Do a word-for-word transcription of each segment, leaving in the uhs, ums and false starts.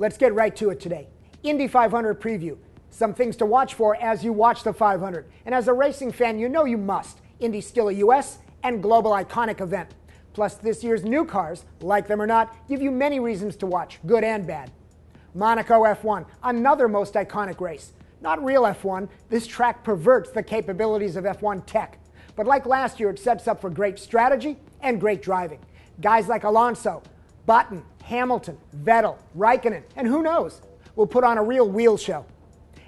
Let's get right to it today. Indy five hundred preview. Some things to watch for as you watch the five hundred. And as a racing fan, you know you must. Indy's still a U S and global iconic event. Plus, this year's new cars, like them or not, give you many reasons to watch, good and bad. Monaco F one, another most iconic race. Not real F one, this track perverts the capabilities of F one tech. But like last year, it sets up for great strategy and great driving. Guys like Alonso, Button, Hamilton, Vettel, Raikkonen, and who knows, will put on a real wheel show.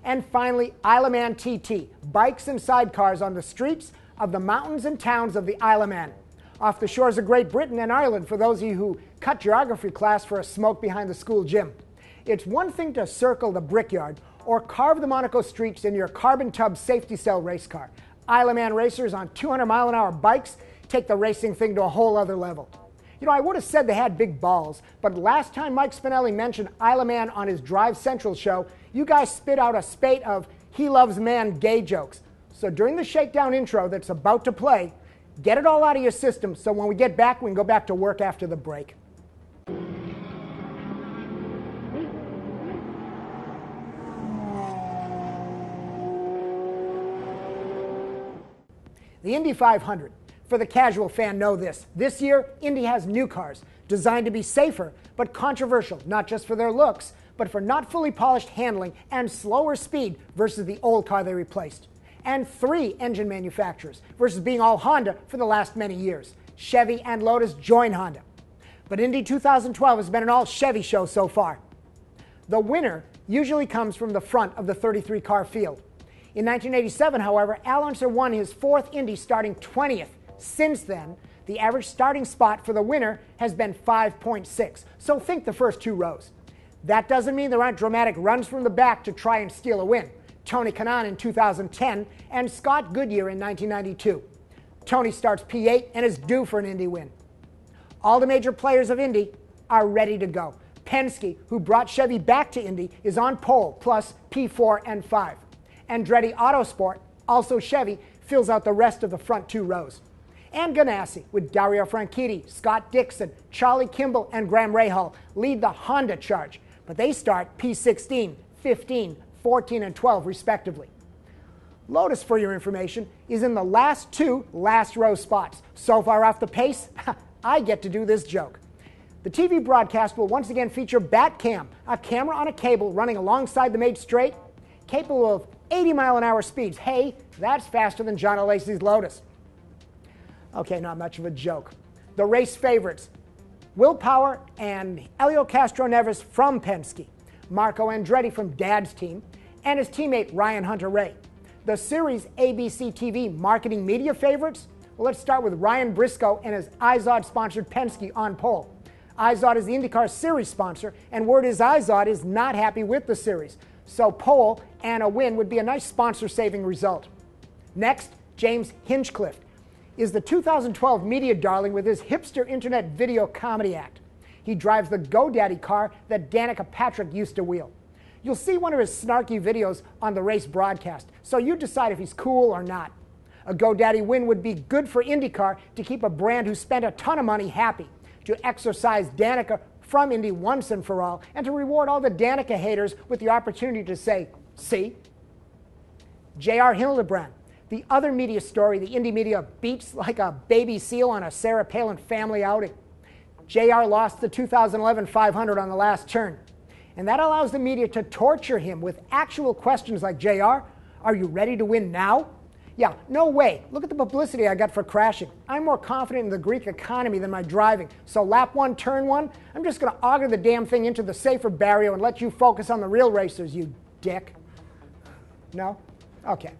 And finally, Isle of Man T T, bikes and sidecars on the streets of the mountains and towns of the Isle of Man. Off the shores of Great Britain and Ireland, for those of you who cut geography class for a smoke behind the school gym. It's one thing to circle the brickyard or carve the Monaco streets in your carbon tub safety cell race car. Isle of Man racers on two hundred mile an hour bikes take the racing thing to a whole other level. You know, I would have said they had big balls, but last time Mike Spinelli mentioned Isle of Man on his Drive Central show, you guys spit out a spate of he loves man gay jokes. So during the Shakedown intro that's about to play, get it all out of your system so when we get back, we can go back to work after the break. The Indy five hundred. For the casual fan, know this. This year, Indy has new cars designed to be safer but controversial, not just for their looks, but for not fully polished handling and slower speed versus the old car they replaced. And three engine manufacturers versus being all Honda for the last many years. Chevy and Lotus join Honda. But Indy two thousand twelve has been an all Chevy show so far. The winner usually comes from the front of the thirty-three car field. In nineteen eighty-seven, however, Al Unser won his fourth Indy starting twentieth. Since then, the average starting spot for the winner has been five point six, so think the first two rows. That doesn't mean there aren't dramatic runs from the back to try and steal a win. Tony Kanaan in two thousand ten and Scott Goodyear in nineteen ninety-two. Tony starts P eight and is due for an Indy win. All the major players of Indy are ready to go. Penske, who brought Chevy back to Indy, is on pole, plus P four and five. Andretti Autosport, also Chevy, fills out the rest of the front two rows. And Ganassi, with Dario Franchitti, Scott Dixon, Charlie Kimball, and Graham Rahal, lead the Honda charge, but they start P sixteen, fifteen, fourteen, and twelve, respectively. Lotus, for your information, is in the last two last row spots. So far off the pace, I get to do this joke. The T V broadcast will once again feature Batcam, a camera on a cable running alongside the made straight, capable of eighty mile an hour speeds. Hey, that's faster than John O'Lacey's Lotus. Okay, not much of a joke. The race favorites, Will Power and Elio Castro-Neves from Penske, Marco Andretti from Dad's team, and his teammate Ryan Hunter-Reay. The series A B C T V marketing media favorites, well, let's start with Ryan Briscoe and his I Z O D-sponsored Penske on pole. I Z O D is the IndyCar series sponsor, and word is I Z O D is not happy with the series, so pole and a win would be a nice sponsor-saving result. Next, James Hinchcliffe is the two thousand twelve media darling with his hipster internet video comedy act. He drives the GoDaddy car that Danica Patrick used to wheel. You'll see one of his snarky videos on the race broadcast, so you decide if he's cool or not. A GoDaddy win would be good for IndyCar to keep a brand who spent a ton of money happy, to exorcise Danica from Indy once and for all, and to reward all the Danica haters with the opportunity to say, see? J R Hildebrand. The other media story the Indy media beats like a baby seal on a Sarah Palin family outing. J R lost the two thousand eleven five hundred on the last turn, and that allows the media to torture him with actual questions like, J R, are you ready to win now? Yeah, no way. Look at the publicity I got for crashing. I'm more confident in the Greek economy than my driving, so lap one, turn one, I'm just going to auger the damn thing into the safer barrier and let you focus on the real racers, you dick. No? Okay.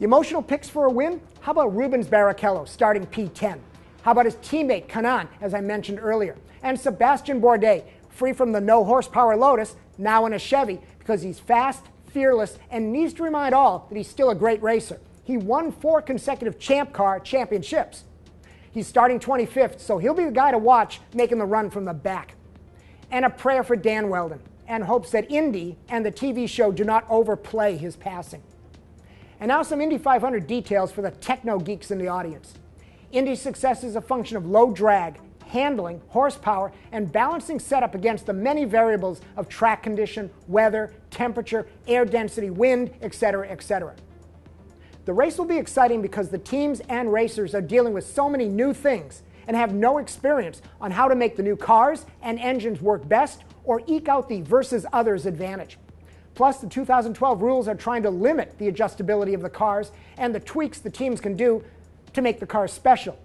The emotional picks for a win? How about Rubens Barrichello starting P ten? How about his teammate Kanaan, as I mentioned earlier? And Sebastien Bourdais, free from the no-horsepower Lotus, now in a Chevy, because he's fast, fearless, and needs to remind all that he's still a great racer. He won four consecutive Champ Car championships. He's starting twenty-fifth, so he'll be the guy to watch making the run from the back. And a prayer for Dan Weldon, and hopes that Indy and the T V show do not overplay his passing. And now some Indy five hundred details for the techno geeks in the audience. Indy's success is a function of low drag, handling, horsepower, and balancing setup against the many variables of track condition, weather, temperature, air density, wind, et cetera, et cetera. The race will be exciting because the teams and racers are dealing with so many new things and have no experience on how to make the new cars and engines work best or eke out the versus others advantage. Plus, the two thousand twelve rules are trying to limit the adjustability of the cars and the tweaks the teams can do to make the cars special.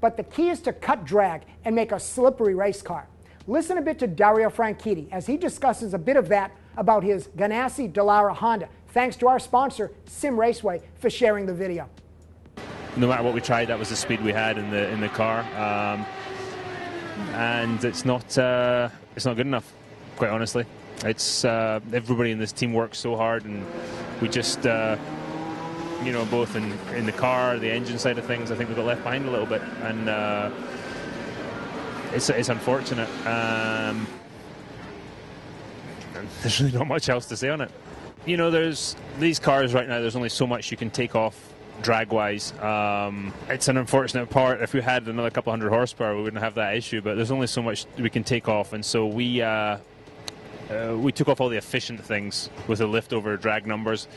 But the key is to cut drag and make a slippery race car. Listen a bit to Dario Franchitti as he discusses a bit of that about his Ganassi Dallara Honda. Thanks to our sponsor, Sim Raceway, for sharing the video. No matter what we tried, that was the speed we had in the in the car, um, and it's not uh, it's not good enough, quite honestly. It's uh, everybody in this team works so hard, and we just uh, you know, both in in the car, the engine side of things, I think we got left behind a little bit, and uh, it's it's unfortunate. Um, there's really not much else to say on it. You know, there's these cars right now, there's only so much you can take off drag-wise. Um, it's an unfortunate part. If we had another couple hundred horsepower, we wouldn't have that issue, but there's only so much we can take off, and so we uh, uh, we took off all the efficient things with the lift over drag numbers,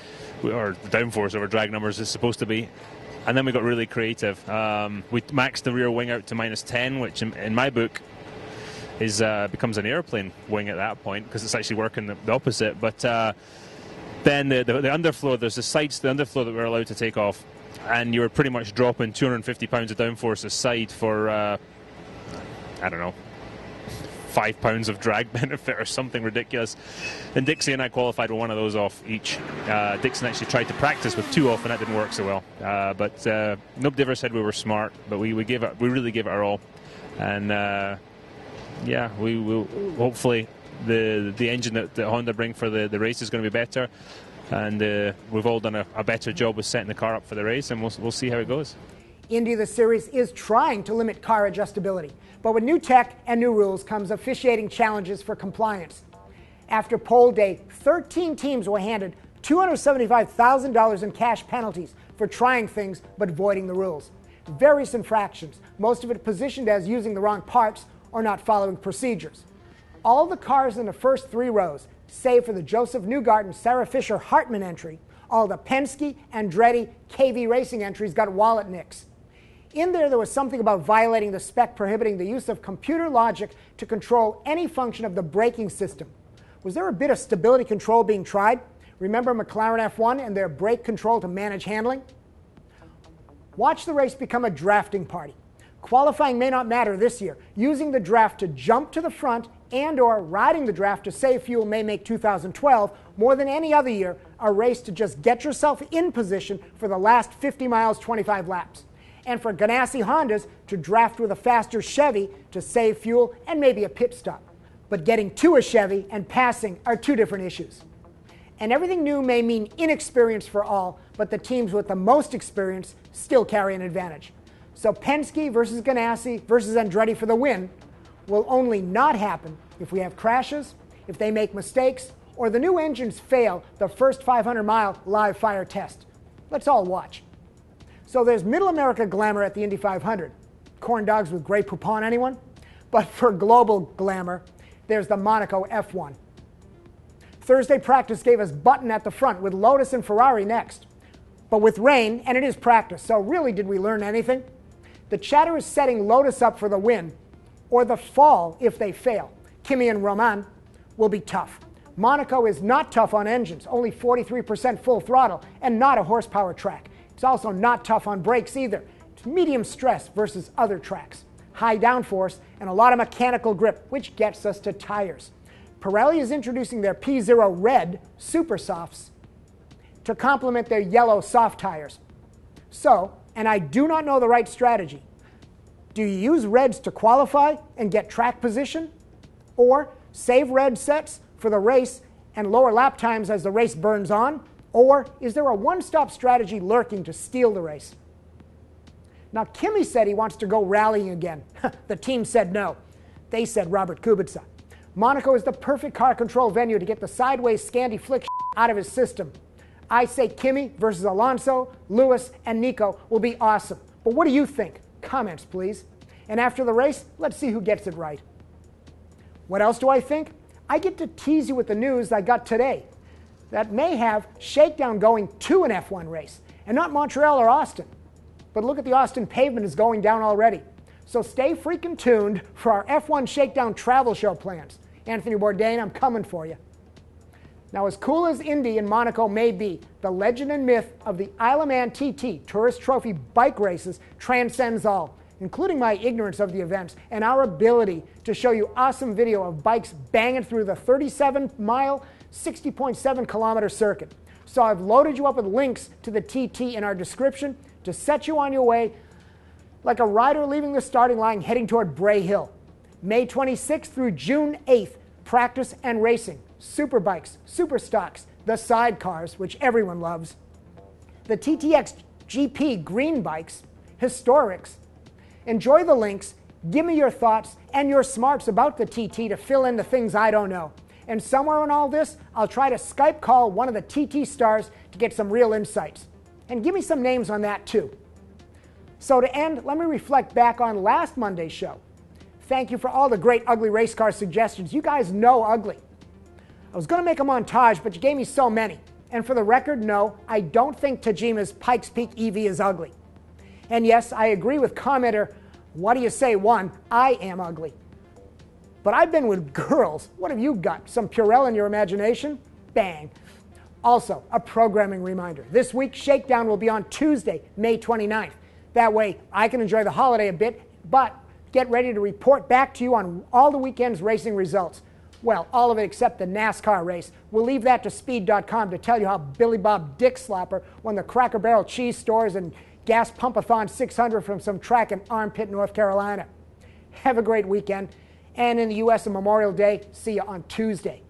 or downforce over drag numbers is supposed to be, and then we got really creative. Um, we maxed the rear wing out to minus ten, which in, in my book is uh, becomes an airplane wing at that point, because it's actually working the, the opposite, but uh, then the, the, the underflow, there's the sides to the underflow that we're allowed to take off, and you were pretty much dropping two hundred fifty pounds of downforce a side for, uh, I don't know, five pounds of drag benefit or something ridiculous. And Dixie and I qualified with one of those off each. Uh, Dixon actually tried to practice with two off, and that didn't work so well. Uh, but uh, nobody ever said we were smart, but we, we, gave it, we really gave it our all. And, uh, yeah, we will hopefully... The the engine that, that Honda bring for the, the race is going to be better, and uh, we've all done a, a better job with setting the car up for the race, and we'll, we'll see how it goes. Indy, the series, is trying to limit car adjustability, but with new tech and new rules comes officiating challenges for compliance. After pole day, thirteen teams were handed two hundred seventy-five thousand dollars in cash penalties for trying things but voiding the rules. Various infractions, most of it positioned as using the wrong parts or not following procedures. All the cars in the first three rows, save for the Joseph Newgarden, Sarah Fisher, Hartman entry, all the Penske, Andretti, K V Racing entries got wallet nicks. In there, there was something about violating the spec prohibiting the use of computer logic to control any function of the braking system. Was there a bit of stability control being tried? Remember McLaren F one and their brake control to manage handling? Watch the race become a drafting party. Qualifying may not matter this year. Using the draft to jump to the front and or riding the draft to save fuel may make two thousand twelve, more than any other year, a race to just get yourself in position for the last fifty miles, twenty-five laps. And for Ganassi Hondas to draft with a faster Chevy to save fuel and maybe a pit stop. But getting to a Chevy and passing are two different issues. And everything new may mean inexperience for all, but the teams with the most experience still carry an advantage. So Penske versus Ganassi versus Andretti for the win will only not happen if we have crashes, if they make mistakes, or the new engines fail the first five hundred mile live fire test. Let's all watch. So there's Middle America glamour at the Indy five hundred. Corn dogs with Grey Poupon, anyone? But for global glamour, there's the Monaco F one. Thursday practice gave us Button at the front with Lotus and Ferrari next. But with rain, and it is practice, so really did we learn anything? The chatter is setting Lotus up for the win, or the fall if they fail. Kimi and Roman will be tough. Monaco is not tough on engines, only forty-three percent full throttle and not a horsepower track. It's also not tough on brakes either. It's medium stress versus other tracks. High downforce and a lot of mechanical grip, which gets us to tires. Pirelli is introducing their P zero Red Super Softs to complement their yellow soft tires. So, and I do not know the right strategy. Do you use reds to qualify and get track position? Or save red sets for the race and lower lap times as the race burns on? Or is there a one-stop strategy lurking to steal the race? Now, Kimi said he wants to go rallying again. The team said no. They said Robert Kubica. Monaco is the perfect car control venue to get the sideways Scandi Flick out of his system. I say Kimi versus Alonso, Lewis, and Nico will be awesome. But what do you think? Comments, please. And after the race, let's see who gets it right. What else do I think? I get to tease you with the news I got today that may have Shakedown going to an F one race, and not Montreal or Austin. But look at the Austin pavement is going down already. So stay freaking tuned for our F one Shakedown travel show plans. Anthony Bourdain, I'm coming for you. Now, as cool as Indy and Monaco may be, the legend and myth of the Isle of Man T T Tourist Trophy bike races transcends all, including my ignorance of the events and our ability to show you awesome video of bikes banging through the thirty-seven mile, sixty point seven kilometer circuit. So I've loaded you up with links to the T T in our description to set you on your way like a rider leaving the starting line heading toward Bray Hill. May twenty-sixth through June eighth, practice and racing. Superbikes, super stocks, the sidecars, which everyone loves, the T T X G P green bikes, historics. Enjoy the links, give me your thoughts and your smarts about the T T to fill in the things I don't know. And somewhere in all this, I'll try to Skype call one of the T T stars to get some real insights. And give me some names on that too. So to end, let me reflect back on last Monday's show. Thank you for all the great ugly race car suggestions. You guys know ugly. I was going to make a montage, but you gave me so many. And for the record, no, I don't think Tajima's Pikes Peak E V is ugly. And yes, I agree with commenter, what do you say, one, I am ugly. But I've been with girls. What have you got? Some Purell in your imagination? Bang. Also, a programming reminder. This week's Shakedown will be on Tuesday, May twenty-ninth. That way, I can enjoy the holiday a bit, but get ready to report back to you on all the weekend's racing results. Well, all of it except the NASCAR race. We'll leave that to speed dot com to tell you how Billy Bob Dickslapper won the Cracker Barrel Cheese Stores and Gas Pumpathon six hundred from some track in Armpit, North Carolina. Have a great weekend. And in the U S on Memorial Day, see you on Tuesday.